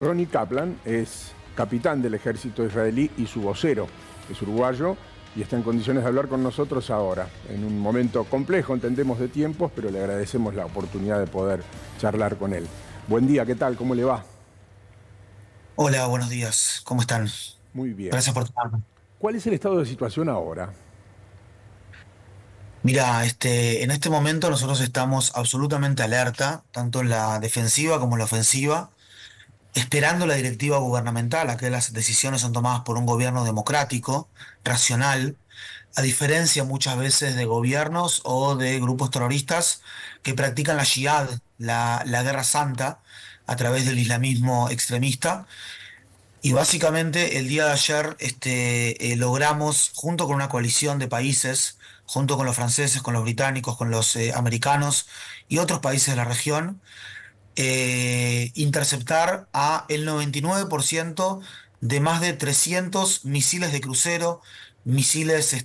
Ronnie Kaplan es capitán del Ejército Israelí y su vocero es uruguayo y está en condiciones de hablar con nosotros ahora. En un momento complejo, entendemos de tiempos, pero le agradecemos la oportunidad de poder charlar con él. Buen día, ¿qué tal? ¿Cómo le va? Hola, buenos días. ¿Cómo están? Muy bien. Gracias por tomarme. ¿Cuál es el estado de situación ahora? Mira, en este momento nosotros estamos absolutamente alerta, tanto en la defensiva como en la ofensiva, esperando la directiva gubernamental, a que las decisiones son tomadas por un gobierno democrático, racional, a diferencia muchas veces de gobiernos o de grupos terroristas que practican la yihad, la guerra santa, a través del islamismo extremista. Y básicamente el día de ayer logramos, junto con una coalición de países, junto con los franceses, con los británicos, con los americanos y otros países de la región, interceptar a el 99% de más de 300 misiles de crucero, misiles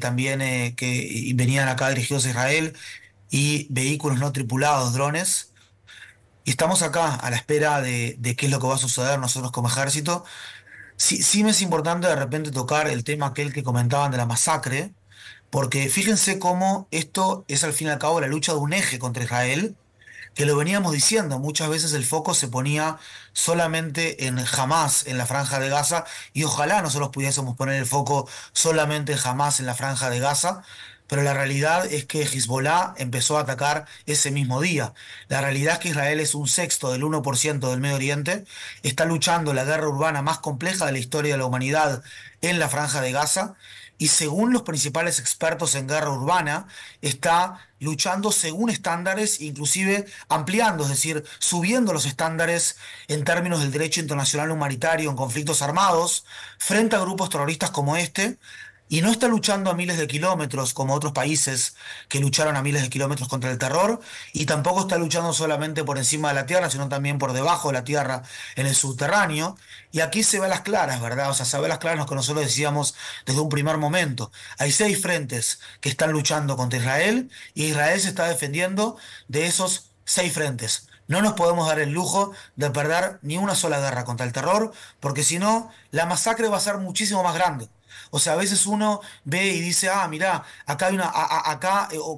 también que venían acá dirigidos a Israel, y vehículos no tripulados, drones. Y estamos acá a la espera de qué es lo que va a suceder nosotros como ejército. Sí me es importante de repente tocar el tema aquel que comentaban de la masacre, porque fíjense cómo esto es al fin y al cabo la lucha de un eje contra Israel, que lo veníamos diciendo. Muchas veces el foco se ponía solamente en Hamas, en la Franja de Gaza, y ojalá nosotros pudiésemos poner el foco solamente en Hamas, en la Franja de Gaza, pero la realidad es que Hezbollah empezó a atacar ese mismo día. La realidad es que Israel es un sexto del 1% del Medio Oriente, está luchando la guerra urbana más compleja de la historia de la humanidad en la Franja de Gaza, y según los principales expertos en guerra urbana, está luchando según estándares, inclusive ampliando, es decir, subiendo los estándares en términos del derecho internacional humanitario en conflictos armados, frente a grupos terroristas como este, y no está luchando a miles de kilómetros como otros países que lucharon a miles de kilómetros contra el terror, y tampoco está luchando solamente por encima de la tierra, sino también por debajo de la tierra, en el subterráneo. Y aquí se ve las claras, ¿verdad? O sea, se ve las claras lo que nosotros decíamos desde un primer momento. Hay 6 frentes que están luchando contra Israel, y Israel se está defendiendo de esos 6 frentes. No nos podemos dar el lujo de perder ni una sola guerra contra el terror, porque si no, la masacre va a ser muchísimo más grande. O sea, a veces uno ve y dice, ah, mirá, acá hay una,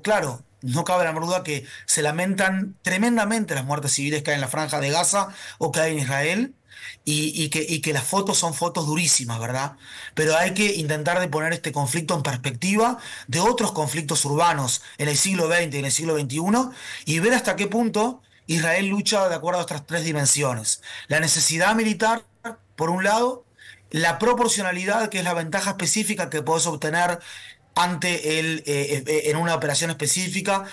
claro, no cabe la menor duda que se lamentan tremendamente las muertes civiles que hay en la Franja de Gaza o que hay en Israel, y que las fotos son fotos durísimas, ¿verdad? Pero hay que intentar de poner este conflicto en perspectiva de otros conflictos urbanos en el siglo XX y en el siglo XXI, y ver hasta qué punto Israel lucha de acuerdo a estas 3 dimensiones. La necesidad militar, por un lado, la proporcionalidad, que es la ventaja específica que podés obtener ante en una operación específica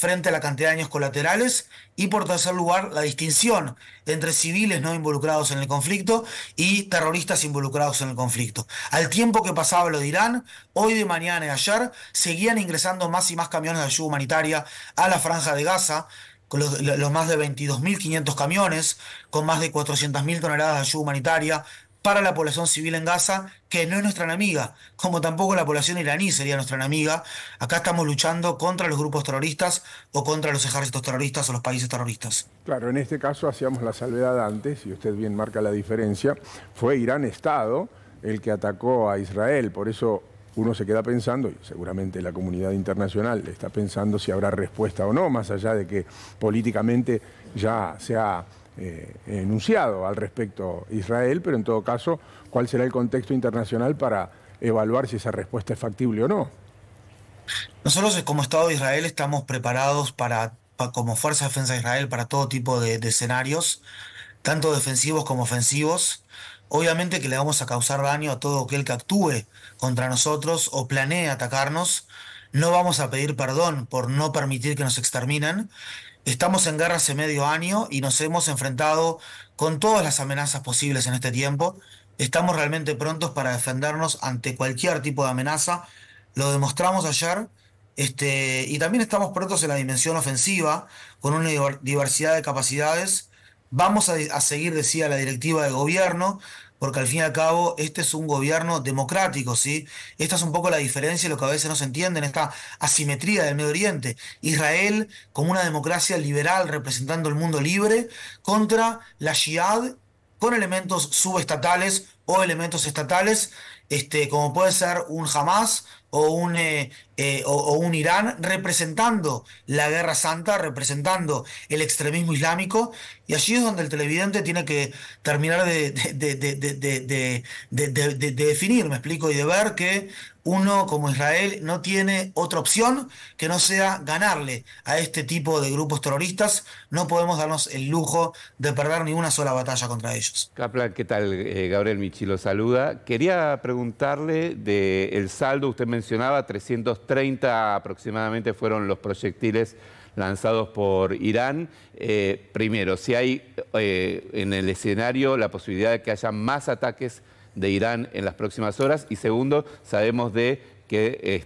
frente a la cantidad de daños colaterales, y por tercer lugar la distinción entre civiles no involucrados en el conflicto y terroristas involucrados en el conflicto. Al tiempo que pasaba lo de Irán, hoy de mañana y ayer seguían ingresando más y más camiones de ayuda humanitaria a la Franja de Gaza, con los más de 22.500 camiones, con más de 400.000 toneladas de ayuda humanitaria para la población civil en Gaza, que no es nuestra enemiga, como tampoco la población iraní sería nuestra enemiga. Acá estamos luchando contra los grupos terroristas o contra los ejércitos terroristas o los países terroristas. Claro, en este caso hacíamos la salvedad antes, y usted bien marca la diferencia, fue Irán Estado el que atacó a Israel, por eso uno se queda pensando, y seguramente la comunidad internacional está pensando si habrá respuesta o no, más allá de que políticamente ya se ha enunciado al respecto Israel, pero en todo caso, ¿cuál será el contexto internacional para evaluar si esa respuesta es factible o no? Nosotros como Estado de Israel estamos preparados como Fuerza de Defensa de Israel para todo tipo de escenarios, tanto defensivos como ofensivos. Obviamente que le vamos a causar daño a todo aquel que actúe contra nosotros o planee atacarnos. No vamos a pedir perdón por no permitir que nos exterminen. Estamos en guerra hace medio año y nos hemos enfrentado con todas las amenazas posibles en este tiempo. Estamos realmente prontos para defendernos ante cualquier tipo de amenaza. Lo demostramos ayer. Y también estamos prontos en la dimensión ofensiva, con una diversidad de capacidades. Vamos a seguir, decía, la directiva de gobierno, porque al fin y al cabo este es un gobierno democrático, ¿sí? Esta es un poco la diferencia y lo que a veces no se entiende en esta asimetría del Medio Oriente. Israel como una democracia liberal representando el mundo libre contra la yihad con elementos subestatales o elementos estatales, como puede ser un Hamas o un Irán, representando la Guerra Santa, representando el extremismo islámico, y allí es donde el televidente tiene que terminar de definir, me explico, y de ver que uno como Israel no tiene otra opción que no sea ganarle a este tipo de grupos terroristas. No podemos darnos el lujo de perder ni una sola batalla contra ellos. Kaplan, ¿qué tal? Gabriel Michi lo saluda. Quería preguntarle del saldo. Usted mencionaba 330 aproximadamente fueron los proyectiles lanzados por Irán. Primero, si hay en el escenario la posibilidad de que haya más ataques de Irán en las próximas horas, y segundo, sabemos de que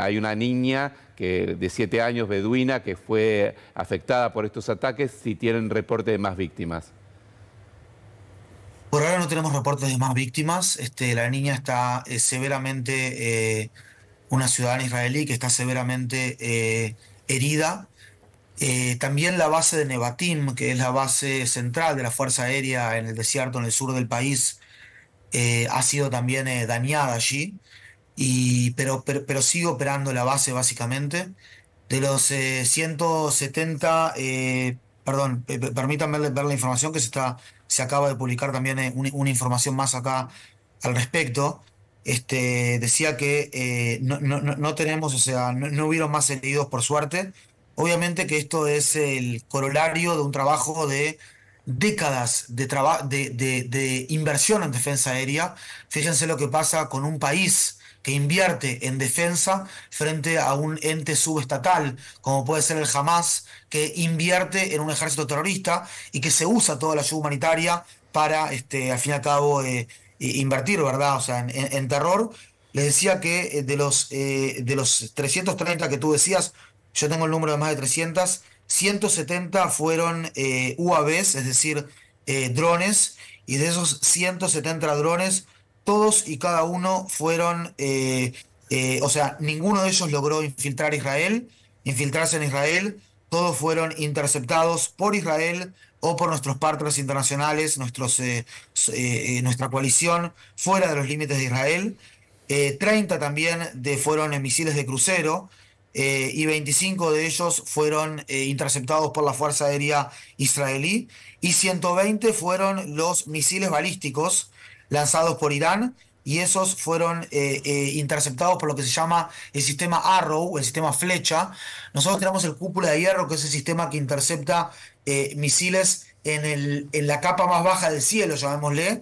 hay una niña de 7 años, beduina, que fue afectada por estos ataques, si tienen reporte de más víctimas. Por ahora no tenemos reportes de más víctimas. La niña está severamente, una ciudadana israelí que está severamente herida. También la base de Nebatim, que es la base central de la Fuerza Aérea en el desierto, en el sur del país, ha sido también dañada allí, pero sigue operando la base básicamente. De los 170, perdón, permítanme ver la información que se acaba de publicar también, una información más acá al respecto. Decía que no tenemos, o sea, no hubieron más heridos por suerte. Obviamente que esto es el corolario de un trabajo de décadas de inversión en defensa aérea. Fíjense lo que pasa con un país que invierte en defensa frente a un ente subestatal, como puede ser el Hamas, que invierte en un ejército terrorista y que se usa toda la ayuda humanitaria para, al fin y al cabo, invertir, ¿verdad? O sea, en terror. Les decía que de los 330 que tú decías, yo tengo el número de más de 300, 170 fueron UAVs, es decir, drones, y de esos 170 drones, todos y cada uno fueron, o sea, ninguno de ellos logró infiltrarse en Israel. Todos fueron interceptados por Israel o por nuestros partners internacionales, nuestra coalición fuera de los límites de Israel. 30 también fueron misiles de crucero, y 25 de ellos fueron interceptados por la Fuerza Aérea israelí, y 120 fueron los misiles balísticos lanzados por Irán, y esos fueron interceptados por lo que se llama el sistema Arrow, el sistema Flecha. Nosotros tenemos el Cúpula de Hierro, que es el sistema que intercepta misiles en la capa más baja del cielo, llamémosle,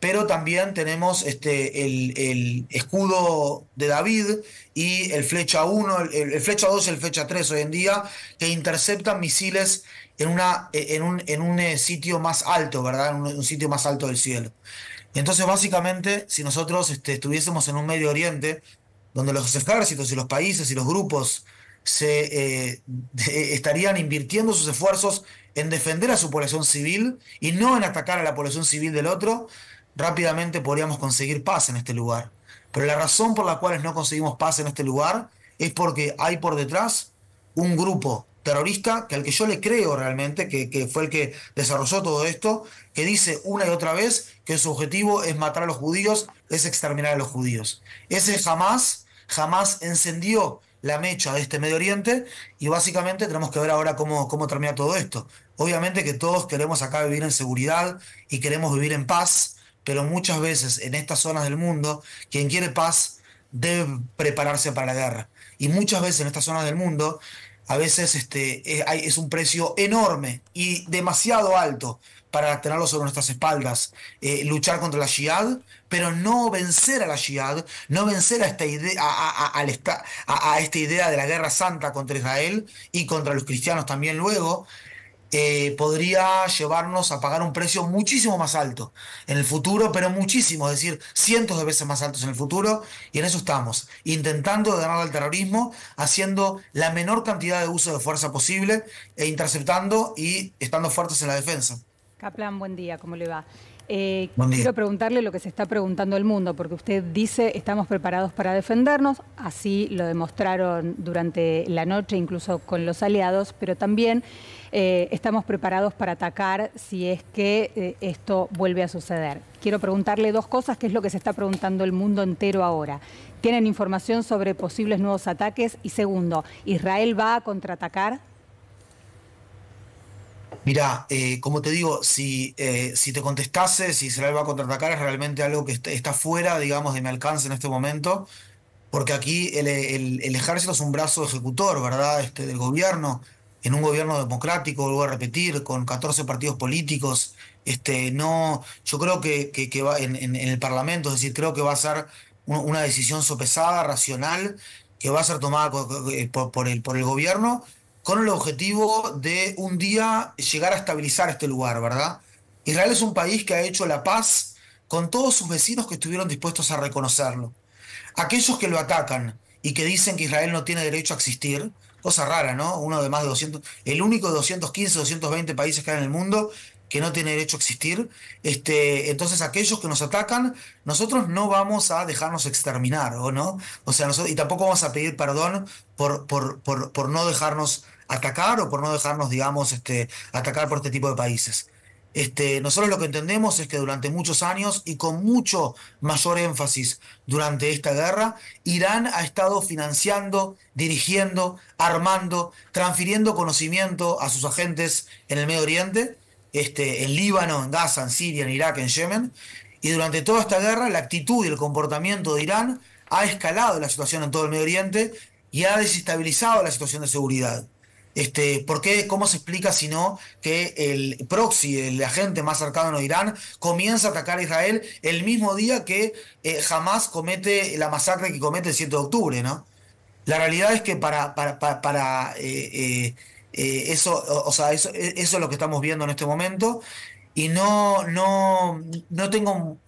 pero también tenemos el escudo de David y el Flecha 1, el Flecha 2 y el Flecha 3 hoy en día, que interceptan misiles en un sitio más alto, ¿verdad? En un sitio más alto del cielo. Entonces, básicamente, si nosotros estuviésemos en un Medio Oriente donde los ejércitos y los países y los grupos estarían invirtiendo sus esfuerzos en defender a su población civil y no en atacar a la población civil del otro, rápidamente podríamos conseguir paz en este lugar. Pero la razón por la cual no conseguimos paz en este lugar es porque hay por detrás un grupo terrorista, que al que yo le creo realmente, que fue el que desarrolló todo esto, que dice una y otra vez que su objetivo es matar a los judíos, es exterminar a los judíos. Ese jamás encendió la mecha de este Medio Oriente, y básicamente tenemos que ver ahora cómo termina todo esto. Obviamente que todos queremos acá vivir en seguridad y queremos vivir en paz, pero muchas veces en estas zonas del mundo, quien quiere paz debe prepararse para la guerra. Y muchas veces en estas zonas del mundo, a veces es un precio enorme y demasiado alto para tenerlo sobre nuestras espaldas, luchar contra la Jihad, pero no vencer a la Jihad, no vencer a esta idea, a esta idea de la Guerra Santa contra Israel y contra los cristianos también luego, podría llevarnos a pagar un precio muchísimo más alto en el futuro, pero muchísimo, es decir, cientos de veces más altos en el futuro, y en eso estamos, intentando ganar al terrorismo, haciendo la menor cantidad de uso de fuerza posible, e interceptando y estando fuertes en la defensa. Kaplan, buen día, ¿cómo le va? Buen día. Quiero preguntarle lo que se está preguntando el mundo, porque usted dice, estamos preparados para defendernos, así lo demostraron durante la noche, incluso con los aliados, pero también estamos preparados para atacar si es que esto vuelve a suceder. Quiero preguntarle dos cosas, que es lo que se está preguntando el mundo entero ahora. ¿Tienen información sobre posibles nuevos ataques? Y segundo, ¿Israel va a contraatacar? Mira, como te digo, si te contestase si Israel va a contraatacar es realmente algo que está fuera, digamos, de mi alcance en este momento, porque aquí el ejército es un brazo ejecutor, ¿verdad?, del gobierno, en un gobierno democrático, vuelvo a repetir, con 14 partidos políticos. No, yo creo que va en el Parlamento, es decir, creo que va a ser una decisión sopesada, racional, que va a ser tomada por el gobierno, con el objetivo de un día llegar a estabilizar este lugar, ¿verdad? Israel es un país que ha hecho la paz con todos sus vecinos que estuvieron dispuestos a reconocerlo. Aquellos que lo atacan y que dicen que Israel no tiene derecho a existir, cosa rara, ¿no? Uno de más de 200, el único de 215, 220 países que hay en el mundo que no tiene derecho a existir. Entonces, aquellos que nos atacan, nosotros no vamos a dejarnos exterminar, ¿o no? O sea, nosotros, y tampoco vamos a pedir perdón por no dejarnos atacar o por no dejarnos, digamos, atacar por este tipo de países. Nosotros lo que entendemos es que durante muchos años y con mucho mayor énfasis durante esta guerra, Irán ha estado financiando, dirigiendo, armando, transfiriendo conocimiento a sus agentes en el Medio Oriente, en Líbano, en Gaza, en Siria, en Irak, en Yemen, y durante toda esta guerra la actitud y el comportamiento de Irán ha escalado la situación en todo el Medio Oriente y ha desestabilizado la situación de seguridad. ¿Por qué? ¿Cómo se explica si no que el proxy, el agente más cercano a Irán, comienza a atacar a Israel el mismo día que Hamas comete la masacre que comete el 7 de octubre, ¿no? La realidad es que eso es lo que estamos viendo en este momento y no tengo,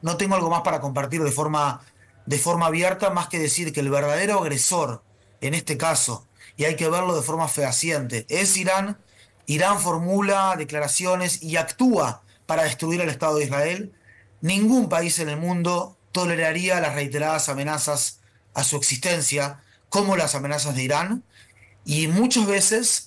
no tengo algo más para compartir de forma abierta más que decir que el verdadero agresor en este caso, y hay que verlo de forma fehaciente, es Irán. Irán formula declaraciones y actúa para destruir al Estado de Israel. Ningún país en el mundo toleraría las reiteradas amenazas a su existencia como las amenazas de Irán. Y muchas veces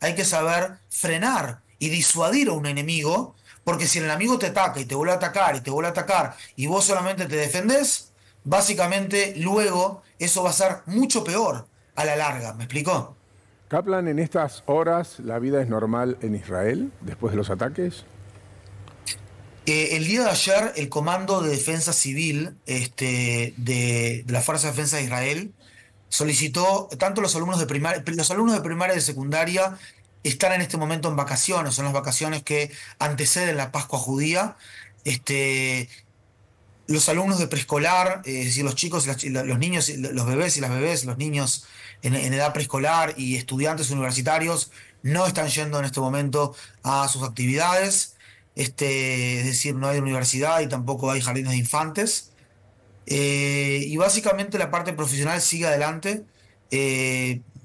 hay que saber frenar y disuadir a un enemigo, porque si el enemigo te ataca y te vuelve a atacar y te vuelve a atacar y vos solamente te defendés, básicamente luego eso va a ser mucho peor a la larga. ¿Me explicó? Kaplan, ¿en estas horas la vida es normal en Israel después de los ataques? El día de ayer el Comando de Defensa Civil de la Fuerza de Defensa de Israel solicitó, tanto los alumnos de primaria y de secundaria están en este momento en vacaciones, son las vacaciones que anteceden la Pascua judía. Los alumnos de preescolar, es decir, los chicos, los niños, los bebés y las bebés, los niños en edad preescolar y estudiantes universitarios no están yendo en este momento a sus actividades. Es decir, no hay universidad y tampoco hay jardines de infantes. Y básicamente la parte profesional sigue adelante.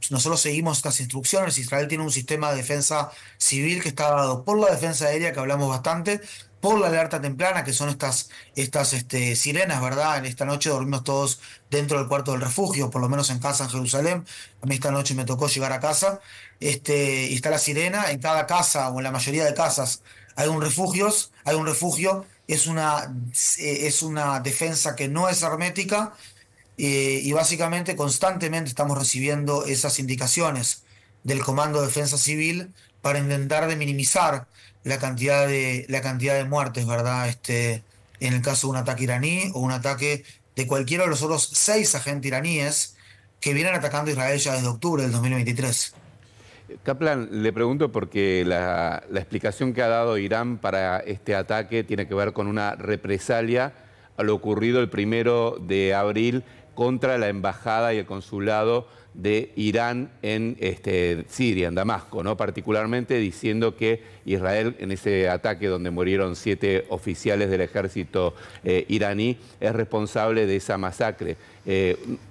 Nosotros seguimos estas instrucciones. Israel tiene un sistema de defensa civil que está dado por la defensa aérea, que hablamos bastante, por la alerta temprana, que son estas sirenas, ¿verdad? En esta noche dormimos todos dentro del cuarto del refugio, por lo menos en casa, en Jerusalén. A mí esta noche me tocó llegar a casa. Y está la sirena. En cada casa, o en la mayoría de casas, hay un refugio. Es una defensa que no es hermética y básicamente constantemente estamos recibiendo esas indicaciones del Comando de Defensa Civil para intentar de minimizar la cantidad de muertes, ¿verdad? En el caso de un ataque iraní o un ataque de cualquiera de los otros 6 agentes iraníes que vienen atacando a Israel ya desde octubre del 2023. Kaplan, le pregunto porque la explicación que ha dado Irán para este ataque tiene que ver con una represalia a lo ocurrido el 1 de abril contra la embajada y el consulado de Irán en Siria, en Damasco, ¿no? Particularmente diciendo que Israel, en ese ataque donde murieron 7 oficiales del ejército iraní, es responsable de esa masacre.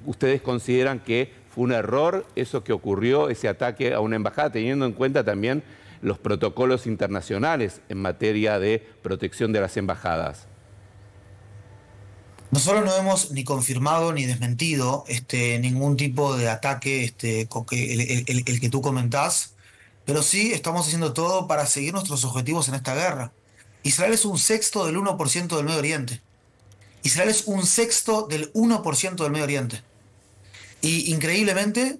¿Ustedes consideran que fue un error eso que ocurrió, ese ataque a una embajada, teniendo en cuenta también los protocolos internacionales en materia de protección de las embajadas? Nosotros no hemos ni confirmado ni desmentido ningún tipo de ataque, el que tú comentás, pero sí estamos haciendo todo para seguir nuestros objetivos en esta guerra. Israel es un sexto del 1% del Medio Oriente. Israel es un sexto del 1% del Medio Oriente. Y increíblemente,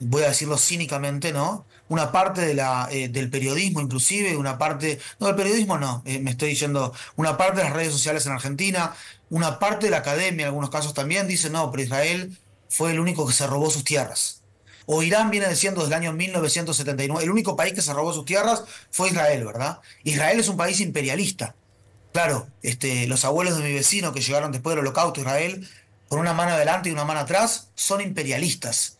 voy a decirlo cínicamente, ¿no? Una parte de del periodismo, inclusive, una parte... No, del periodismo no, me estoy diciendo... Una parte de las redes sociales en Argentina, una parte de la academia, en algunos casos también, dice, no, pero Israel fue el único que se robó sus tierras. O Irán viene diciendo desde el año 1979, el único país que se robó sus tierras fue Israel, ¿verdad? Israel es un país imperialista. Claro, los abuelos de mi vecino que llegaron después del Holocausto a Israel, con una mano adelante y una mano atrás, son imperialistas.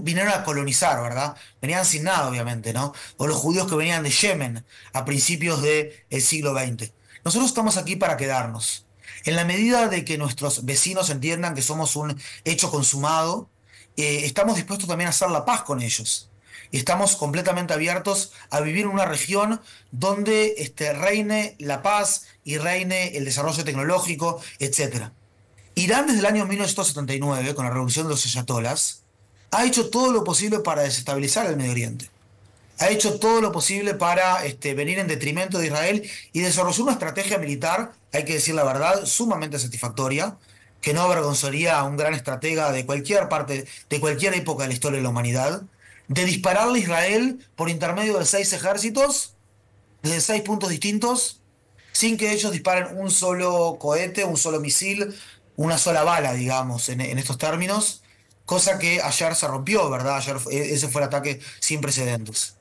Vinieron a colonizar, ¿verdad? Venían sin nada, obviamente, ¿no? O los judíos que venían de Yemen a principios del siglo XX. Nosotros estamos aquí para quedarnos. En la medida de que nuestros vecinos entiendan que somos un hecho consumado, estamos dispuestos también a hacer la paz con ellos. Y estamos completamente abiertos a vivir en una región donde reine la paz y reine el desarrollo tecnológico, etc. Irán desde el año 1979, con la revolución de los ayatolás, ha hecho todo lo posible para desestabilizar el Medio Oriente. Ha hecho todo lo posible para venir en detrimento de Israel y desarrolló una estrategia militar, hay que decir la verdad, sumamente satisfactoria, que no avergonzaría a un gran estratega de cualquier parte, de cualquier época de la historia de la humanidad, de dispararle a Israel por intermedio de 6 ejércitos, desde 6 puntos distintos, sin que ellos disparen un solo cohete, un solo misil, una sola bala, digamos, en estos términos. Cosa que ayer se rompió, ¿verdad? Ayer ese fue el ataque sin precedentes.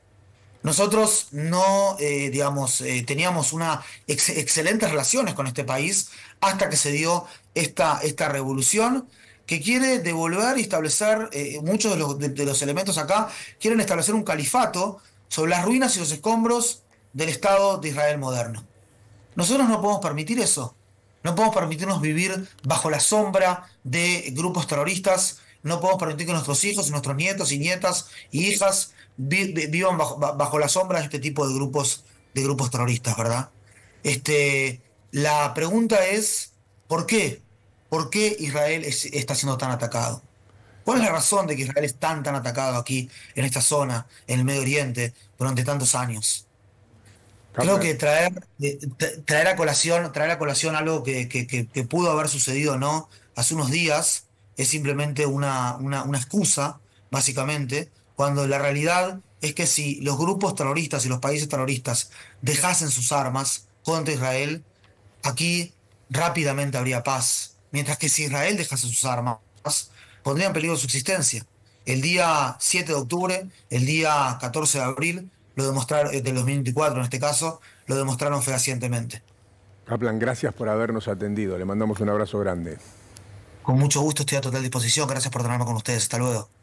Nosotros no, teníamos unas excelentes relaciones con este país hasta que se dio esta revolución que quiere devolver y establecer, muchos de los elementos acá quieren establecer un califato sobre las ruinas y los escombros del Estado de Israel moderno. Nosotros no podemos permitir eso. No podemos permitirnos vivir bajo la sombra de grupos terroristas. No podemos permitir que nuestros hijos, nuestros nietos y nietas y hijas vivan bajo la sombra de este tipo de grupos terroristas, ¿verdad? La pregunta es, ¿por qué? ¿Por qué Israel está siendo tan atacado? ¿Cuál es la razón de que Israel es tan atacado aquí, en esta zona, en el Medio Oriente, durante tantos años? Creo que traer a colación algo que pudo haber sucedido, ¿no?, hace unos días, es simplemente una excusa, básicamente, cuando la realidad es que si los grupos terroristas y los países terroristas dejasen sus armas contra Israel, aquí rápidamente habría paz. Mientras que si Israel dejase sus armas, pondría en peligro su existencia. El día 7 de octubre, el día 14 de abril, lo demostraron, del 2024 en este caso, lo demostraron fehacientemente. Kaplan, gracias por habernos atendido. Le mandamos un abrazo grande. Con mucho gusto, estoy a total disposición. Gracias por tenerme con ustedes. Hasta luego.